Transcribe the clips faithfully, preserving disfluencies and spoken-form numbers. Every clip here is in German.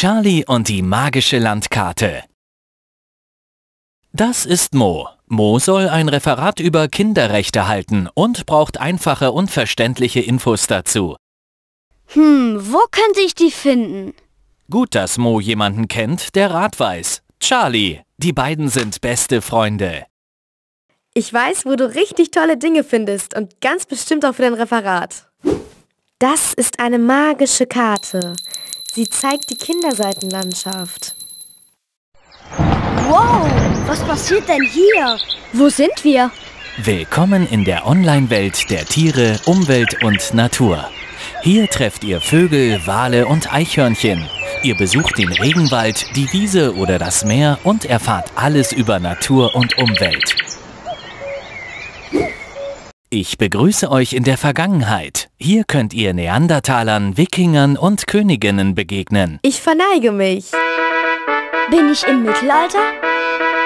Charlie und die magische Landkarte. Das ist Mo. Mo soll ein Referat über Kinderrechte halten und braucht einfache und verständliche Infos dazu. Hm, wo könnte ich die finden? Gut, dass Mo jemanden kennt, der Rat weiß. Charlie. Die beiden sind beste Freunde. Ich weiß, wo du richtig tolle Dinge findest und ganz bestimmt auch für dein Referat. Das ist eine magische Karte. Sie zeigt die Kinderseitenlandschaft. Wow, was passiert denn hier? Wo sind wir? Willkommen in der Online-Welt der Tiere, Umwelt und Natur. Hier trefft ihr Vögel, Wale und Eichhörnchen. Ihr besucht den Regenwald, die Wiese oder das Meer und erfahrt alles über Natur und Umwelt. Ich begrüße euch in der Vergangenheit. Hier könnt ihr Neandertalern, Wikingern und Königinnen begegnen. Ich verneige mich. Bin ich im Mittelalter?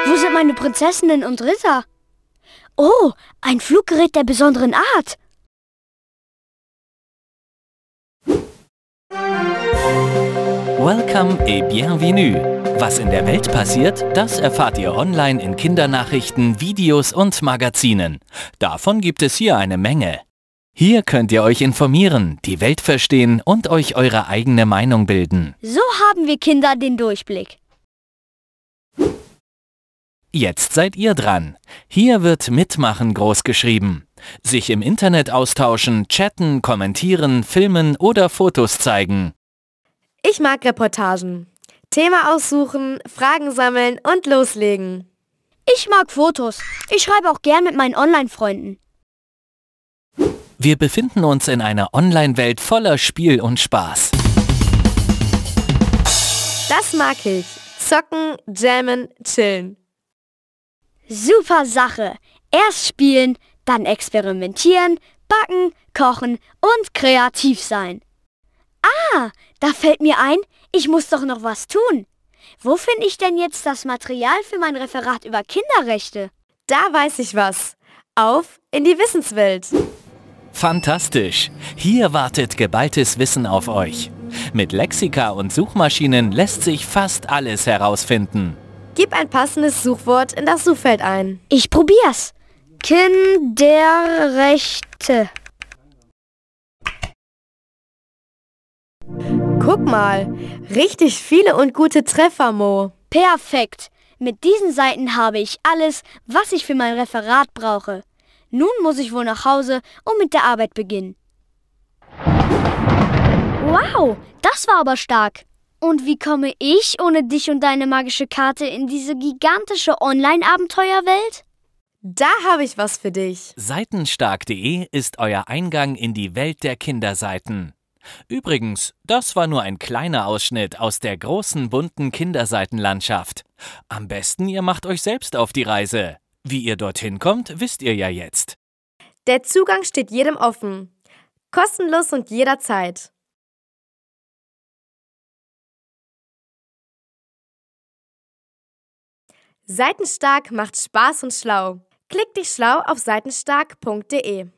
Wo sind meine Prinzessinnen und Ritter? Oh, ein Fluggerät der besonderen Art. Welcome et bienvenue. Was in der Welt passiert, das erfahrt ihr online in Kindernachrichten, Videos und Magazinen. Davon gibt es hier eine Menge. Hier könnt ihr euch informieren, die Welt verstehen und euch eure eigene Meinung bilden. So haben wir Kinder den Durchblick. Jetzt seid ihr dran. Hier wird Mitmachen großgeschrieben. Sich im Internet austauschen, chatten, kommentieren, filmen oder Fotos zeigen. Ich mag Reportagen. Thema aussuchen, Fragen sammeln und loslegen. Ich mag Fotos. Ich schreibe auch gern mit meinen Online-Freunden. Wir befinden uns in einer Online-Welt voller Spiel und Spaß. Das mag ich. Zocken, jammen, chillen. Super Sache. Erst spielen, dann experimentieren, backen, kochen und kreativ sein. Ah, da fällt mir ein, ich muss doch noch was tun. Wo finde ich denn jetzt das Material für mein Referat über Kinderrechte? Da weiß ich was. Auf in die Wissenswelt. Fantastisch. Hier wartet geballtes Wissen auf euch. Mit Lexika und Suchmaschinen lässt sich fast alles herausfinden. Gib ein passendes Suchwort in das Suchfeld ein. Ich probier's. Kinderrechte. Guck mal, richtig viele und gute Treffer, Mo. Perfekt. Mit diesen Seiten habe ich alles, was ich für mein Referat brauche. Nun muss ich wohl nach Hause und mit der Arbeit beginnen. Wow, das war aber stark. Und wie komme ich ohne dich und deine magische Karte in diese gigantische Online-Abenteuerwelt? Da habe ich was für dich. Seitenstark punkt de ist euer Eingang in die Welt der Kinderseiten. Übrigens, das war nur ein kleiner Ausschnitt aus der großen, bunten Kinderseitenlandschaft. Am besten, ihr macht euch selbst auf die Reise. Wie ihr dorthin kommt, wisst ihr ja jetzt. Der Zugang steht jedem offen. Kostenlos und jederzeit. Seitenstark macht Spaß und schlau. Klick dich schlau auf seitenstark punkt de.